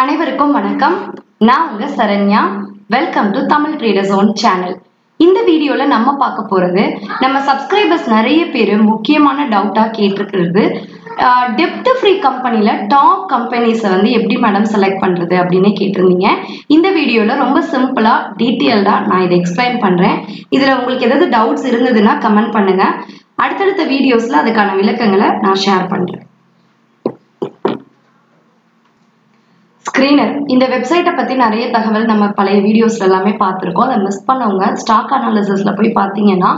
அனைவருக்கும் வணக்கம். நான் உங்க Saranya. Welcome to Tamil traders own channel. இந்த வீடியோல நம்ம பார்க்க போறது, நம்ம சப்ஸ்கிரைபர்ஸ் நிறைய பேர் முக்கியமான டவுட்டா கேட்டிருக்கிறது, டெப்த் ஃப்ரீ கம்பெனில டாப் கம்பெனிஸை வந்து எப்படி மேடம் செலக்ட் பண்றது அப்படின்னு கேட்டிருந்தீங்க. இந்த வீடியோல ரொம்ப சிம்பிளா டீட்டெயில்டா நான் இதை எக்ஸ்பிளைன் பண்றேன். இதுல உங்களுக்கு ஏதாவது டவுட்ஸ் இருந்ததுன்னா கமெண்ட் பண்ணுங்க. அடுத்தடுத்த வீடியோஸ்ல அதுக்கான விளக்கங்களை நான் ஷேர் பண்றேன். ஸ்கிரீனர், இந்த வெப்சைட்டை பத்தி நிறைய தகவல் நம்ம பழைய வீடியோஸ்ல எல்லாமே பார்த்துருக்கோம். அதை மிஸ் பண்ணவங்க ஸ்டாக் அனாலிசிஸ்ல போய் பார்த்தீங்கன்னா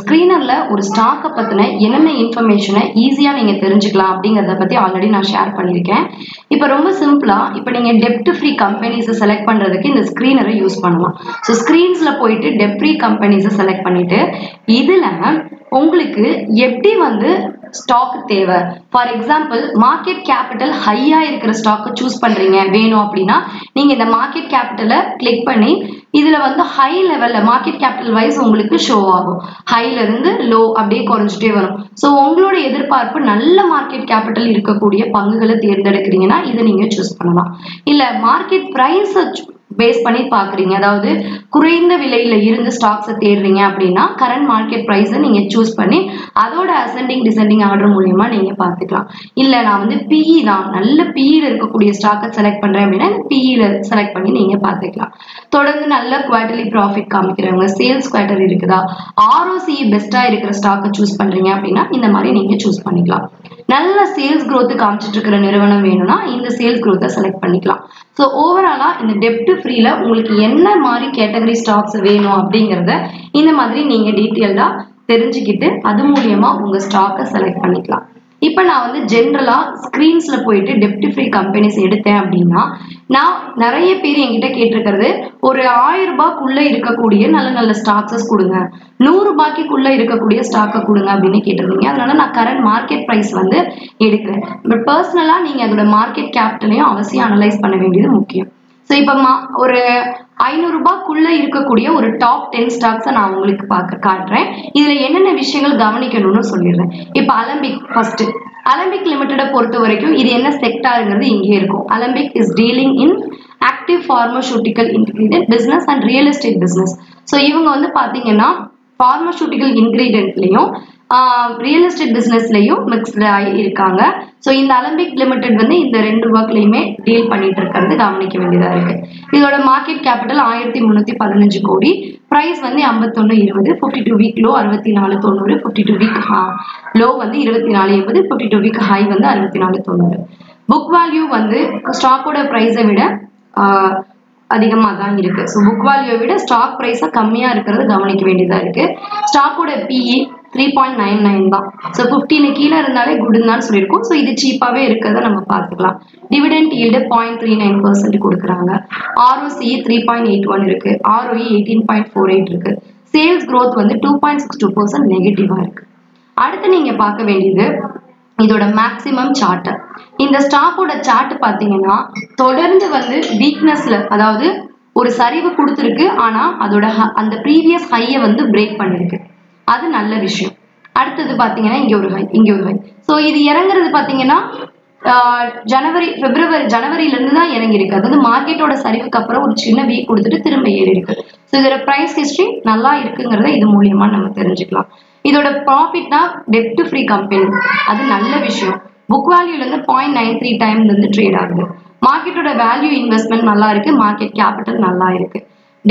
ஸ்கிரீனர்ல ஒரு ஸ்டாக்கை பத்தின என்னென்ன இன்ஃபர்மேஷனை ஈஸியா நீங்க தெரிஞ்சுக்கலாம் அப்படிங்கிறத பத்தி ஆல்ரெடி நான் ஷேர் பண்ணியிருக்கேன். இப்போ ரொம்ப சிம்பிளா, இப்போ நீங்க டெப்ட் ஃப்ரீ கம்பெனிஸை செலக்ட் பண்றதுக்கு இந்த ஸ்கிரீனரை யூஸ் பண்ணலாம். ஸோ ஸ்கிரீன்ஸ்ல போயிட்டு டெப்ட் ஃப்ரீ கம்பெனிஸை செலக்ட் பண்ணிட்டு இதுல உங்களுக்கு எப்படி வந்து ஸ்டாக் தேவை, ஃபார் எக்ஸாம்பிள் மார்க்கெட் கேபிட்டல் ஹையா இருக்கிற ஸ்டாக் சூஸ் பண்றீங்க வேணும் அப்படின்னா நீங்க இந்த மார்க்கெட் கேபிட்டலை கிளிக் பண்ணி இதுல வந்து ஹை லெவல்ல மார்க்கெட் கேபிட்டல் வைஸ் உங்களுக்கு ஷோ ஆகும். ஹைல இருந்து லோ அப்படியே குறைஞ்சிட்டே வரும். ஸோ உங்களோட எதிர்பார்ப்பு நல்ல மார்க்கெட் கேபிட்டல் இருக்கக்கூடிய பங்குகளை தேர்ந்தெடுக்கிறீங்கன்னா இதை நீங்க சூஸ் பண்ணலாம். இல்ல மார்க்கெட் பிரைஸை பேஸ் பண்ணி பாக்குறீங்க, அதாவது குறைந்த விலையில இருந்து ஸ்டாக்ஸை தேடுறீங்க அப்படின்னா கரண்ட் மார்க்கெட் பிரைஸை நீங்க சூஸ் பண்ணி அதோட அசெண்டிங் டிசெண்டிங் ஆர்டர் மூலியமா நீங்க பாத்துக்கலாம். இல்ல நான் வந்து பிஇ தான், நல்ல பிஇல இருக்கக்கூடிய ஸ்டாக்கை செலக்ட் பண்றேன் அப்படின்னா பிஇல செலக்ட் பண்ணி நீங்க பாத்துக்கலாம். தொடர்ந்து நல்ல குவார்டர்லி ப்ராஃபிட் காமிக்கிறவங்க, சேல்ஸ் குவார்டர் இருக்குதா, ஆர்ஓசி பெஸ்டா இருக்கிற ஸ்டாக்கை சூஸ் பண்றீங்க அப்படின்னா இந்த மாதிரி நீங்க சூஸ் பண்ணிக்கலாம். நல்ல சேல்ஸ் growth காமிச்சிட்டு இருக்கிற நிறுவனம் வேணும்னா இந்த சேல்ஸ் growth செலக்ட் பண்ணிக்கலாம். ஸோ ஓவராலா இந்த டெப்ட் ஃப்ரீல உங்களுக்கு என்ன மாதிரி கேட்டகரி ஸ்டாக்ஸ் வேணும் அப்படிங்கிறத இந்த மாதிரி நீங்க டீட்டெயில்டா தெரிஞ்சுக்கிட்டு அது மூலியமா உங்க ஸ்டாக்கை செலக்ட் பண்ணிக்கலாம். இப்போ நான் வந்து ஜென்ரலா ஸ்கிரீன்ஸ்ல போயிட்டு டெப்ட் ஃப்ரீ கம்பெனிஸ் எடுத்தேன் அப்படின்னா நான் நிறைய பேர் என்கிட்ட கேட்டிருக்கிறது ஒரு 1000 ரூபாய்க்குள்ள இருக்கக்கூடிய நல்ல நல்ல ஸ்டாக்ஸஸ் கொடுங்க, 100 ரூபாய்க்குள்ள இருக்கக்கூடிய ஸ்டாக்கை கொடுங்க அப்படின்னு கேட்டிருந்தீங்க. அதனால நான் கரண்ட் மார்க்கெட் பிரைஸ் வந்து எடுக்கிறேன். பட் பர்சனலா நீங்க அதோட மார்க்கெட் கேபிட்டலையும் அவசியம் அனலைஸ் பண்ண வேண்டியது முக்கியம். ஸோ இப்போ ஒரு 500 ரூபாய்க்குள்ள இருக்கக்கூடிய ஒரு டாப் 10 ஸ்டாக்ஸை நான் உங்களுக்கு பார்க்க காட்டுறேன். இதுல என்னென்ன விஷயங்கள் கவனிக்கணும்னு சொல்லிடுறேன். இப்போ அலம்பிக் ஃபர்ஸ்ட், அலம்பிக் லிமிட்டடை பொறுத்த வரைக்கும் இது என்ன செக்டாருங்கிறது இங்கே இருக்கும். Alembic is dealing in active pharmaceutical ingredient business and real estate business. So இவங்க வந்து பார்த்தீங்கன்னா ஃபார்மசூட்டிக்கல் இன்கிரீடியன்ட்லையும் ரியல் எஸ்டேட் பிஸ்னஸ்லையும் மிக்ஸ்ட் ஆகி இருக்காங்க. ஸோ இந்த அலம்பிக் லிமிடெட் வந்து இந்த 2 ஒர்க்லையுமே டீல் பண்ணிட்டு இருக்கிறது கவனிக்க வேண்டியதா இருக்கு. இதோட மார்க்கெட் கேபிட்டல் 1315 கோடி, பிரைஸ் வந்து 51.20, 52 வீக் லோ 64.90, 52 வீக் லோ வந்து 24.80, 52 வீக் ஹை வந்து 64.90. புக் வேல்யூ வந்து ஸ்டாக்கோட பிரைஸை விட அதிகமாக தான் இருக்கு. ஸோ புக் வேல்யூவை விட ஸ்டாக் பிரைஸை கம்மியா இருக்கிறது கவனிக்க வேண்டியதா இருக்கு. ஸ்டாக்கோட பிஇ 3.99 தான். ஸோ 15 கீழே இருந்தாலே குட்னு தான் சொல்லியிருக்கோம். ஸோ இது சீப்பாகவே இருக்கிறத நம்ம பார்த்துக்கலாம். டிவிடெண்ட் ஈல்டு 0.39% கொடுக்குறாங்க. ஆர்ஓசி 3.81 இருக்கு, ஆர்ஓஇ 18.48 இருக்கு, சேல்ஸ் க்ரோத் வந்து 2.62% நெகட்டிவா இருக்கு. அடுத்து நீங்க பார்க்க வேண்டியது இதோட மேக்சிமம் சார்ட். இந்த ஸ்டாக்கோட சார்ட் பார்த்தீங்கன்னா தொடர்ந்து வந்து வீக்னஸ்ல, அதாவது ஒரு சரிவு கொடுத்துருக்கு, ஆனா அதோட அந்த ப்ரீவியஸ் ஹையை வந்து பிரேக் பண்ணிருக்கு, அது நல்ல விஷயம். அடுத்தது பாத்தீங்கன்னா இங்க ஒரு ஹை, இங்க ஒரு ஹை. சோ இது இறங்குறது பாத்தீங்கன்னா ஜனவரில இருந்து தான் இறங்கி இருக்கு. அதாவது மார்க்கெட்டோட சரிவுக்கு அப்புறம் ஒரு சின்ன வீக் கொடுத்துட்டு திரும்ப ஏறி இருக்கு. ஸோ இதோட பிரைஸ் ஹிஸ்டரி நல்லா இருக்குங்கிறத இது மூலியமா நம்ம தெரிஞ்சுக்கலாம். இதோட ப்ராஃபிட்னா டெப்ட் ஃப்ரீ கம்பெனி, அது நல்ல விஷயம். புக் வேல்யூல இருந்து 0.93 டைம் வந்து ட்ரேட் ஆகுது. மார்க்கெட்டோட வேல்யூ இன்வெஸ்ட்மெண்ட் நல்லா இருக்கு, மார்க்கெட் கேபிட்டல் நல்லா இருக்கு,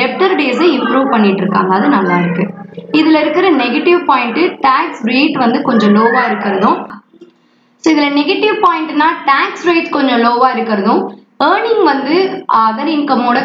டெப்டர் டேஸை இம்ப்ரூவ் பண்ணிட்டு இருக்காங்க, அது நல்லா இருக்கு. இதுல இருக்கிற நெகட்டிவ் பாயிண்ட் டாக்ஸ் ரேட் வந்து கொஞ்சம் லோவா இருக்கிறதும், இதுல நெகட்டிவ் பாயிண்ட்னா டாக்ஸ் ரேட் கொஞ்சம் லோவா இருக்கிறதும், ஏர்னிங் வந்து அதர் இன்கமோட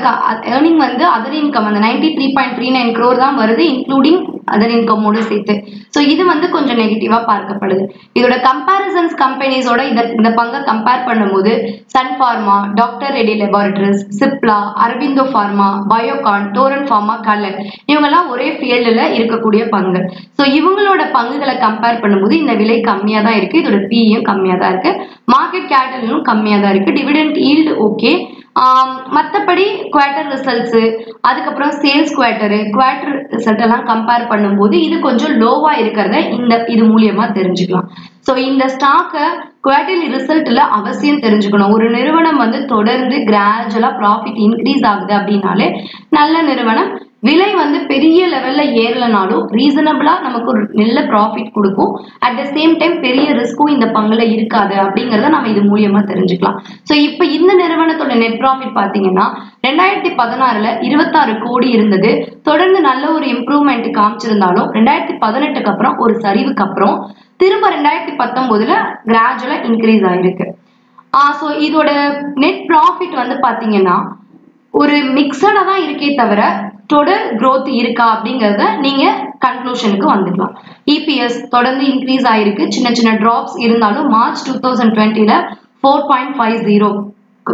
ஏர்னிங் வந்து அதர் இன்கம் அந்த 93.39 crore தான் வருது, இன்க்ளூடிங் அதர் இன்கமோட சேர்த்து. ஸோ இது வந்து கொஞ்சம் நெகட்டிவா பார்க்கப்படுது. இதோட கம்பேரிசன்ஸ் கம்பெனிஸோட இந்த பங்கை கம்பேர் பண்ணும்போது Sun pharma, doctor Reddy laboratories, Cipla, Aurobindo pharma, Biocon, டோரன் pharma, கலன் இவங்கெல்லாம் ஒரே ஃபீல்டுல இருக்கக்கூடிய பங்கு. ஸோ இவங்களோட பங்குகளை கம்பேர் பண்ணும்போது இந்த விலை கம்மியா தான் இருக்கு, இதோட பியும் கம்மியா தான் இருக்கு, மார்க்கெட் கேபிட்டலும் கம்மியா தான் இருக்கு, டிவிடெண்ட் ஈல்டு ஓகே. மற்றபடி குவார்டர் ரிசல்ட்ஸ், அதுக்கப்புறம் சேல்ஸ் குவார்டர் ரிசல்ட் எல்லாம் கம்பேர் பண்ணும்போது இது கொஞ்சம் லோவா இருக்கிறத இது மூலியமா தெரிஞ்சுக்கலாம். ஸோ இந்த ஸ்டாக்கை quarterly result ला आवश्यक तेरंजकनो उरु निर्वणम मंदे थोड़ेरंदे gradually profit increase आगदा अपनी नाले नल्ला निर्वणम विलाई मंदे पेरीये level La year La Nalo reasonable La नमको निल्ला profit कुड़को at the same time पेरीये risk को इंद पंगला इरका आदे अपनी गरदा नामे इधर मूल्य मत तेरंजकला so इप्पे इन्दे निर्वणम तोड़े net profit पातिंगे ना 2016 ला 26 கோடி இருந்தது தொடர்ந்து நல்ல ஒரு இம்ப்ரூவ்மென்ட் காமிச்சிருந்தாலும் 2018 க்கு அப்புறம் ஒரு சரிவுக்கு அப்புறம் திரும்ப 2019ல கிராஜுவலா இன்கிரீஸ் ஆயிருக்கு சோ இதோட நெட் प्रॉफिट வந்து பாத்தீங்கன்னா ஒரு மிக்ஸடா தான் இருக்கே தவிர தொடர் growth இருக்கா அப்படிங்கறத நீங்க கன்க்ளூஷனுக்கு வந்துடலாம் EPS தொடர்ந்து இன்கிரீஸ் ஆயிருக்கு சின்ன சின்ன டிராப்ஸ் இருந்தாலும் மார்ச் 2020ல 4.50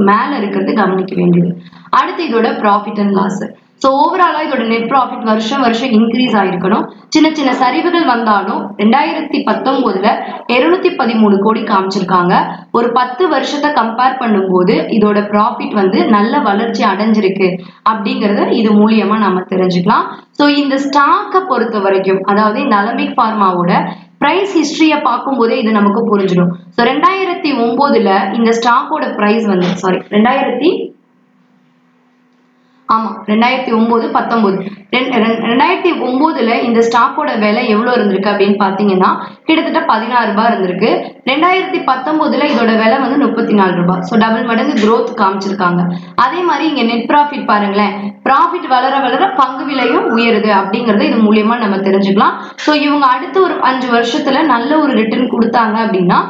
மேல இருக்குது கவனிக்க வேண்டியது அடுத்து இதோட profit and loss so overall இதோட net profit வருஷம் வருஷம் இன்கிரீஸ் ஆயிருக்கணும் சின்ன சின்ன சரிவுகள் வந்தாலும் 2019ல 213 கோடி காமிச்சிருக்காங்க ஒரு 10 வருஷத்தை கம்பேர் பண்ணும்போது இதோட profit வந்து நல்ல வளர்ச்சி அடைஞ்சிருக்கு அப்படிங்கறத இது மூலமா நாம தெரிஞ்சுக்கலாம் so இந்த ஸ்டாக்க பொறுத்த வரைக்கும் அதாவது இந்த Olympic Pharmaவோட price history பாக்கும்போது இது நமக்கு புரிஞ்சிடும் so 2009ல இந்த ஸ்டாக்கோட price வந்து sorry 2009ல இந்த ஸ்டாக்கோட விலை எவ்வளவு இருந்திருக்கு அப்படினு பாத்தீங்கன்னா கிட்டத்தட்ட 16 ரூபாய் இருந்திருக்கு 2019ல இதோட விலை வந்து 34 ரூபாய் சோ டபுள் மடங்கு growth காமிச்சிருக்காங்க அதே மாதிரி இங்க net profit பாருங்களே profit வளர வளர பங்கு விலையும் உயருது அப்படிங்கறது இது மூலமா நம்ம தெரிஞ்சுக்கலாம் சோ இவங்க அடுத்து ஒரு 5 வருஷத்துல நல்ல ஒரு ரிட்டர்ன் கொடுத்தாங்க அப்படினா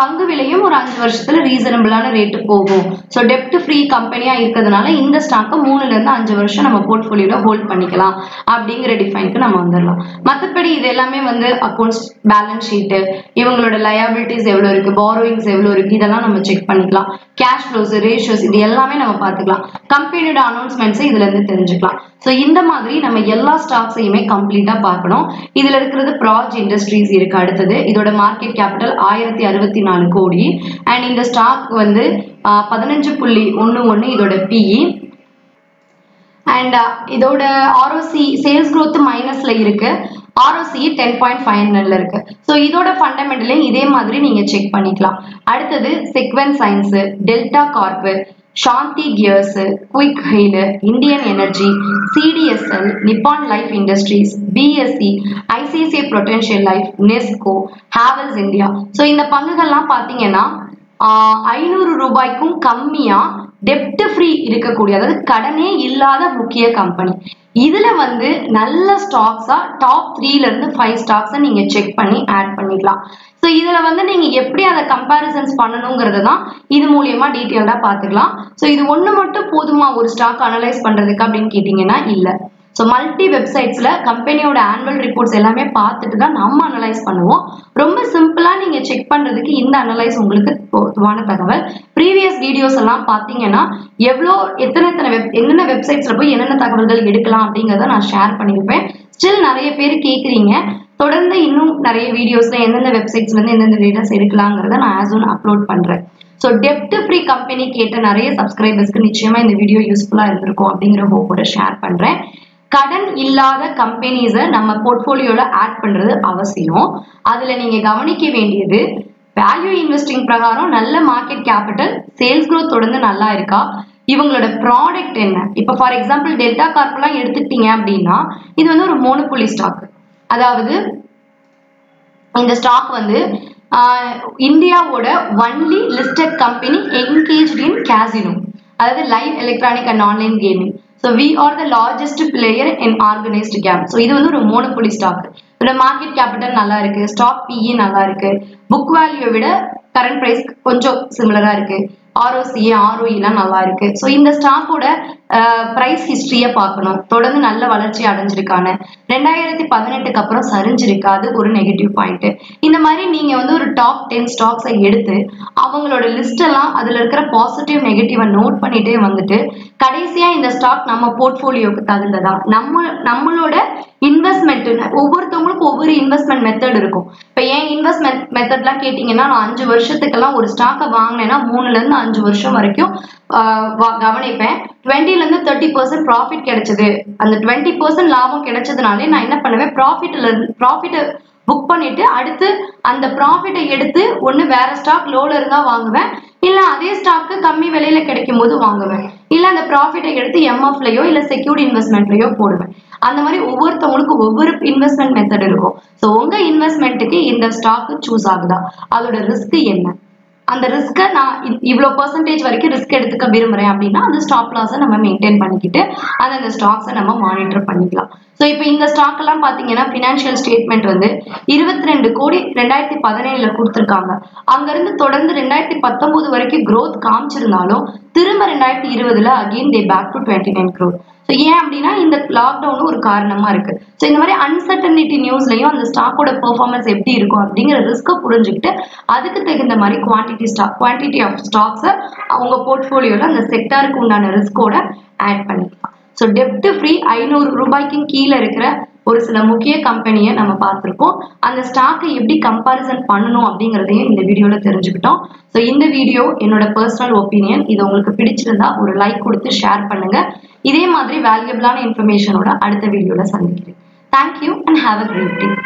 பங்கு விலையும் ஒரு 5 வருஷத்துல ரீசனபிளான ரேட் போகும் சோ டெப்ட் ஃப்ரீ கம்பெனியா இருக்கிறதுனால இந்த ஸ்டாக் 3 ல 5 வருஷம் நம்ம போர்ட்ஃபோலியோல ஹோல்ட் பண்ணிக்கலாம் அப்படிங்கற டிஃபைன்க்கு நாம வந்துறலாம் மத்தபடி இது எல்லாமே வந்து அக்கவுண்ட்ஸ் பேலன்ஸ் ஷீட் இவங்களோட லயபிலிட்டீஸ் எவ்வளவு இருக்கு borrowings எவ்வளவு இருக்கு இதெல்லாம் நம்ம செக் பண்ணிக்கலாம் cash flows ratios இது எல்லாமே நம்ம பார்த்துக்கலாம் கம்பெனியோட அனௌன்ஸ்மென்ட்ஸ் இதுல இருந்து தெரிஞ்சுக்கலாம் சோ இந்த மாதிரி நம்ம எல்லா ஸ்டாக்ஸையுமே கம்ப்ளீட்டா பார்க்கணும் இதுல இருக்குது Praj Industries இருக்கு அடுத்து இதோட மார்க்கெட் கேபிட்டல் 1064 கோடி and இந்த ஸ்டாக் வந்து 15.11 இதோட PE and இதோட ROC sales growth minusல இருக்கு ROC 10.59 ல இருக்கு சோ இதோட ஃபண்டமெண்டலி இதே மாதிரி நீங்க செக் பண்ணிக்கலாம் அடுத்து Sequent Science Delta Corp Shanti Gears Quick Heal Indian Energy CDSL Nippon Life Industries BSE ICICI Prudential Life Nesco Havells India so இந்த பங்குகள்லாம் பாத்தீங்கன்னா 500 ரூபாய்க்கும் கம்மியா debt free இருக்கக்கூடிய அதாவது கடனே இல்லாத முக்கிய கம்பெனி இதுல வந்து நல்ல ஸ்டாக்ஸா டாப் 3ல இருந்து 5 ஸ்டாக்ஸ் நீங்க செக் பண்ணி ஆட் பண்ணிக்கலாம் சோ இதுல வந்து நீங்க எப்படி அத கம்பரிசன்ஸ் பண்ணனும்ங்கிறது தான் இது மூலமா டீடைலா பாத்துக்கலாம் சோ இது ஒண்ணு மட்டும் போதுமா ஒரு ஸ்டாக் அனலைஸ் பண்றதுக்கு அப்படினு கேட்டிங்கனா இல்ல சோ மல்டி வெப்சைட்ஸ்ல கம்பெனியோட ஆனுவல் ரிப்போர்ட்ஸ் எல்லாமே பார்த்துட்டு தான் நாம அனலைஸ் பண்ணுவோம் ரொம்ப சிம்பிளா நீங்க செக் பண்றதுக்கு இந்த அனலைஸ் உங்களுக்கு பொதுவான தகவல் previous videos எல்லாம் பாத்தீங்கன்னா எவ்ளோ எத்தனை என்னென்ன வெப்சைட்ஸ்ல போய் என்னென்ன தகவல்கள் எடுக்கலாம் அப்படிங்கறத நான் ஷேர் பண்ணிருப்பேன் ஸ்டில் நிறைய பேர் கேக்குறீங்க தொடர்ந்து இன்னும் நிறைய வீடியோஸ்ல என்னென்ன வெப்சைட்ஸ்ல இருந்து என்னென்ன டேட்டாஸ் எடுக்கலாம்ங்கறத நான் ஆசூன் அப்லோட் பண்றேன் சோ டெப்ட் ஃப்ரீ கம்பெனி கேட்ட நிறைய சப்ஸ்கிரைபர்ஸ்க்கு நிச்சயமா இந்த வீடியோ யூஸ்ஃபுல்லா இருந்திருக்கும் அப்படிங்கற ஹோப்போட ஷேர் பண்றேன் கடன் இல்லாத கம்பெனிஸ் நம்ம போர்ட்ஃபோலியோல ஆட் பண்றது அவசியம் அதுல நீங்க கவனிக்க வேண்டியது வேல்யூ இன்வெஸ்டிங் பிரகாரம் நல்ல மார்க்கெட் கேபிட்டல் சேல்ஸ் growth தொடர்ந்து நல்லா இருக்கா இவங்களோட ப்ராடக்ட் என்ன இப்ப ஃபார் எக்ஸாம்பிள் டெல்டா கார்ப்லாம் எடுத்துக்கிட்டீங்க அப்படினா இது வந்து ஒரு மோனோபோலி ஸ்டாக் அதாவது இந்த ஸ்டாக் வந்து இந்தியாவோட only listed company engaged in casino அதாவது live electronic and online gaming so we are the largest player in organized game so இது வந்து ஒரு மோனோபோலி ஸ்டாக் இதோட மார்க்கெட் கேபிட்டல் நல்லா இருக்கு ஸ்டாக் PE நல்லா இருக்கு புக் வேல்யூவை விட கரண்ட் பிரைஸ் கொஞ்சம் சிமிலரா இருக்கு ROC ROE எல்லாம் நல்லா இருக்கு சோ இந்த ஸ்டாக்கோட பிரைஸ் ஹிஸ்டரிய பார்க்கணும் தொடர்ந்து நல்ல வளர்ச்சி அடைஞ்சிருக்கானே 2018 க்கு அப்புறம் சரிஞ்சிருக்காது ஒரு நெகட்டிவ் பாயிண்ட் இந்த மாதிரி நீங்க வந்து ஒரு டாப் 10 ஸ்டாக்ஸ் எடுத்து அவங்களோட லிஸ்ட் எல்லாம் அதுல இருக்கிற பாசிட்டிவ் நெகட்டிவா நோட் பண்ணிட்டே வந்துட்டு கடைசியா இந்த ஸ்டாக் நம்ம போர்ட்ஃபோலியோக்கு தகுந்ததா நம்மளோட இன்வெஸ்ட்மென்ட் ஒவ்வொருத்தவங்களுக்கு ஒவ்வொரு இன்வெஸ்ட்மென்ட் மெத்தட் இருக்கும் இப்போ ஏன் இன்வெஸ்ட்மென்ட் மெத்தட்லாம் கேட்டிங்கன்னா நான் 5 வருஷத்துக்குலாம் ஒரு ஸ்டாக்க வாங்குனேனா 3 ல இருந்து 5 வருஷம் வரைக்கும் கவனிப்பேன் 20 ல இருந்து 30% profit கிடைச்சது அந்த 20% லாபம் கிடைச்சதுனாலே நான் என்ன பண்ணுவேன் profitல profit book பண்ணிட்டு அடுத்து அந்த profit எடுத்து ஒன்னு வேற stock லோல இருந்தா வாங்குவேன் இல்ல அதே stock கம்மி விலையில கிடைக்கும்போது வாங்குவேன் இல்ல அந்த profit எடுத்து MF லயோ இல்ல secured investment லயோ போடுவேன் அந்த மாதிரி ஒவ்வொருத்தங்களுக்கு ஒவ்வொரு investment method இருக்கும் சோ உங்க investment க்கு இந்த stock choose ஆகுதா அதோட risk என்ன அந்த ரிஸ்க நான் இவ்ளோ % வரைக்கும் ரிஸ்க் எடுத்துக்க விரும்பறேன் அப்படினா அந்த ஸ்டாப் லாஸை நம்ம மெயின்टेन பண்ணிக்கிட்டு அந்த ஸ்டாக்ஸை நம்ம மானிட்டர் பண்ணிக்கலாம் சோ இப்போ இந்த ஸ்டாக் எல்லாம் பாத்தீங்கன்னா ஃபைனான்சியல் ஸ்டேட்மென்ட் வந்து 22 கோடி 2017ல கொடுத்திருக்காங்க அங்க இருந்து தொடர்ந்து 2019 வரைக்கும் growth காமிச்சிருந்தாலும் திரும்ப 2020ல again they back to 29 crore so ஏன் அப்படினா இந்த லாக் டவுன் ஒரு காரணமா இருக்கு சோ இந்த மாதிரி அன்சர்டனிட்டி நியூஸ்லயும் அந்த ஸ்டாக்கோட பெர்ஃபார்மன்ஸ் எப்படி இருக்கும் அப்படிங்கற ரிஸ்க புரிஞ்சிட்டு அதுக்கு தகுந்த மாதிரி quantity of stocks உங்க போர்ட்ஃபோலியோல அந்த செக்டாருக்கு உண்டான ரிஸ்கோட ஆட் பண்ணிக்கலாம் So debt free 500 ரூபாய்க்கு கீழ இருக்கிற ஒரு சில முக்கிய கம்பெனியை நம்ம பார்த்திருக்கோம் அந்த ஸ்டாக்கை எப்படி கம்பாரிசன் பண்ணனும் அப்படிங்கறதையும் இந்த வீடியோல தெரிஞ்சுக்கிட்டோம் சோ இந்த வீடியோ என்னோட पर्सनल ஒபினியன் இது உங்களுக்கு பிடிச்சிருந்தா ஒரு லைக் கொடுத்து ஷேர் பண்ணுங்க இதே மாதிரி வேல்யூபிளான இன்ஃபர்மேஷனோட அடுத்த வீடியோல சந்திக்கிறேன் Thank you and have a great day